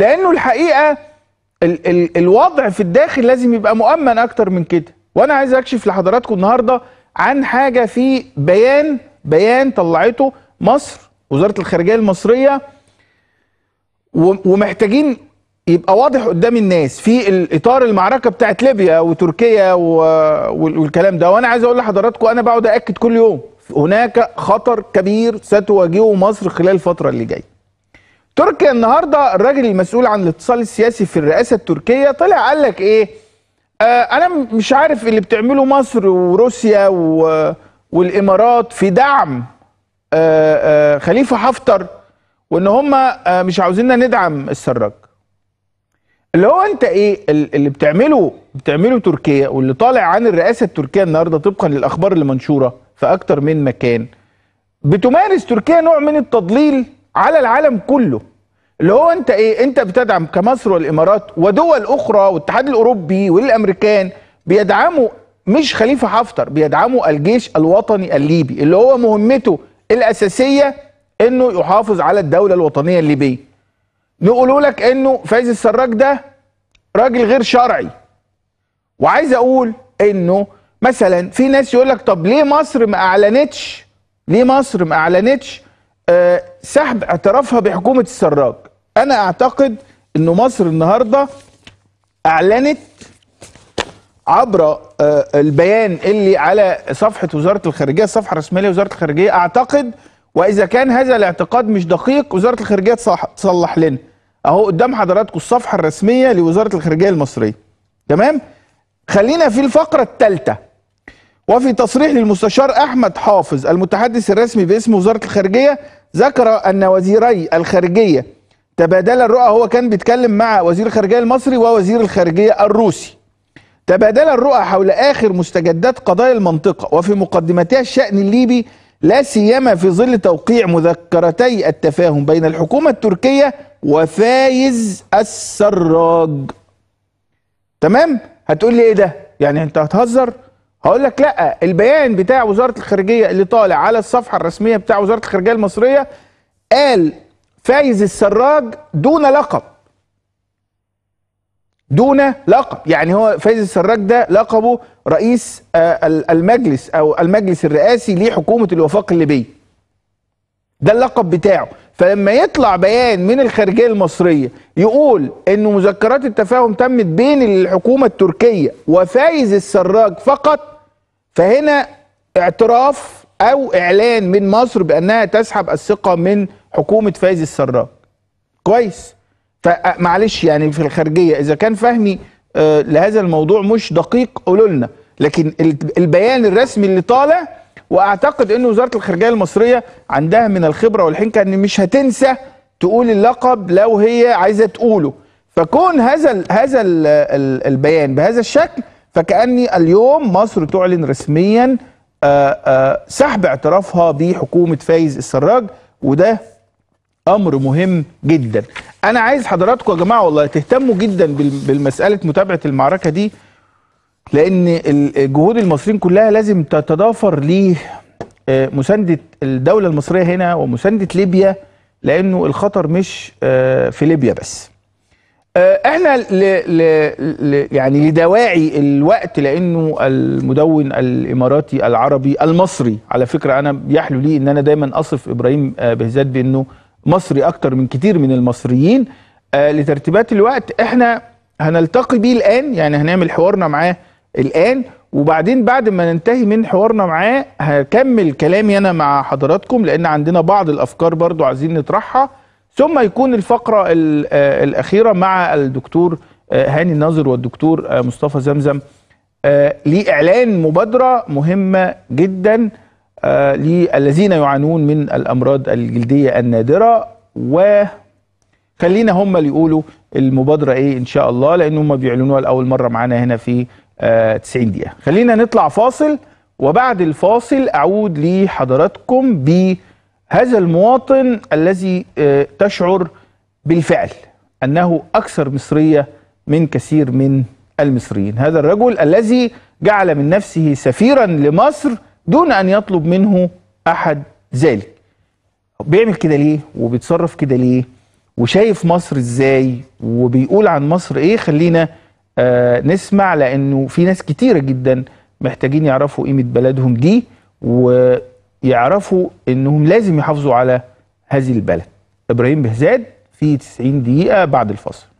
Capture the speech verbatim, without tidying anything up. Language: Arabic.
لأنه الحقيقة ال ال الوضع في الداخل لازم يبقى مؤمن أكتر من كده. وأنا عايز أكشف لحضراتكم النهاردة عن حاجة في بيان بيان طلعته مصر، وزارة الخارجية المصرية، ومحتاجين يبقى واضح قدام الناس في الإطار المعركة بتاعت ليبيا وتركيا والكلام ده. وأنا عايز أقول لحضراتكم، أنا بقعد أأكد كل يوم، هناك خطر كبير ستواجهه مصر خلال الفترة اللي جايه. تركيا النهارده الراجل المسؤول عن الاتصال السياسي في الرئاسه التركيه طلع قال لك ايه؟ آه انا مش عارف اللي بتعمله مصر وروسيا والامارات في دعم آه آه خليفه حفتر، وان هم آه مش عاوزيننا ندعم السراج. اللي هو انت ايه اللي بتعمله بتعمله تركيا، واللي طالع عن الرئاسه التركيه النهارده طبقا للاخبار اللي منشوره في اكتر من مكان، بتمارس تركيا نوع من التضليل على العالم كله. اللي هو انت ايه، انت بتدعم كمصر والامارات ودول اخرى والاتحاد الاوروبي والامريكان بيدعموا مش خليفه حفتر، بيدعموا الجيش الوطني الليبي اللي هو مهمته الاساسيه انه يحافظ على الدوله الوطنيه الليبيه. نقولوا لك انه فايز السراج ده راجل غير شرعي. وعايز اقول انه مثلا في ناس يقول لك طب ليه مصر ما اعلنتش ليه مصر ما اعلنتش أه سحب اعترافها بحكومة السراج. أنا أعتقد أن مصر النهاردة أعلنت عبر أه البيان اللي على صفحة وزارة الخارجية، الصفحة الرسمية لوزارة الخارجية، أعتقد، وإذا كان هذا الاعتقاد مش دقيق وزارة الخارجية تصلح لنا. أهو قدام حضراتكم الصفحة الرسمية لوزارة الخارجية المصرية. تمام؟ خلينا في الفقرة الثالثة. وفي تصريح للمستشار أحمد حافظ المتحدث الرسمي باسم وزارة الخارجية، ذكر أن وزيري الخارجية تبادل الرؤى. هو كان بيتكلم مع وزير الخارجية المصري ووزير الخارجية الروسي. تبادل الرؤى حول آخر مستجدات قضايا المنطقة وفي مقدمتها الشأن الليبي، لا سيما في ظل توقيع مذكرتي التفاهم بين الحكومة التركية وفايز السراج. تمام؟ هتقول لي إيه ده؟ يعني أنت هتهزر؟ هقول لك لا، البيان بتاع وزارة الخارجية اللي طالع على الصفحة الرسمية بتاع وزارة الخارجية المصرية قال فايز السراج دون لقب. دون لقب، يعني هو فايز السراج ده لقبه رئيس المجلس أو المجلس الرئاسي لحكومة الوفاق الليبية. ده اللقب بتاعه. فلما يطلع بيان من الخارجية المصرية يقول إنه مذكرات التفاهم تمت بين الحكومة التركية وفايز السراج فقط، فهنا اعتراف أو إعلان من مصر بأنها تسحب الثقة من حكومة فايز السراج. كويس؟ فمعلش يعني في الخارجية إذا كان فهمي لهذا الموضوع مش دقيق قولوا لنا، لكن البيان الرسمي اللي طالع، واعتقد ان وزاره الخارجيه المصريه عندها من الخبره والحنكه ان مش هتنسى تقول اللقب لو هي عايزه تقوله. فكون هذا ال هذا ال البيان بهذا الشكل، فكأني اليوم مصر تعلن رسميا آآ آآ سحب اعترافها بحكومه فايز السراج، وده امر مهم جدا. انا عايز حضراتكم يا جماعه والله تهتموا جدا بالمساله، متابعه المعركه دي، لأن الجهود المصريين كلها لازم تتضافر لمساندة الدولة المصرية هنا ومساندة ليبيا، لأنه الخطر مش في ليبيا بس. احنا ل ل يعني لدواعي الوقت، لأنه المدون الإماراتي العربي المصري، على فكرة أنا يحلو لي أن أنا دايما أصف إبراهيم بهزاد بأنه مصري أكتر من كتير من المصريين، لترتيبات الوقت احنا هنلتقي بيه الآن، يعني هنعمل حوارنا معاه الآن، وبعدين بعد ما ننتهي من حوارنا معاه هكمل كلامي أنا مع حضراتكم، لأن عندنا بعض الأفكار برضو عايزين نطرحها، ثم يكون الفقرة الأخيرة مع الدكتور هاني ناظر والدكتور مصطفى زمزم لإعلان مبادرة مهمة جدا للذين يعانون من الأمراض الجلدية النادرة، وخلينا هم اللي يقولوا المبادرة إيه إن شاء الله، لأن هم بيعلنوها لأول مرة معانا هنا في تسعين دقيقة. خلينا نطلع فاصل، وبعد الفاصل أعود لحضراتكم بهذا المواطن الذي تشعر بالفعل أنه أكثر مصرية من كثير من المصريين. هذا الرجل الذي جعل من نفسه سفيرا لمصر دون أن يطلب منه أحد ذلك. بيعمل كده ليه؟ وبيتصرف كده ليه؟ وشايف مصر ازاي وبيقول عن مصر ايه. خلينا آه نسمع، لانه في ناس كتيرة جدا محتاجين يعرفوا قيمة بلدهم دي ويعرفوا انهم لازم يحافظوا على هذه البلد. ابراهيم بهزاد في تسعين دقيقة بعد الفصل.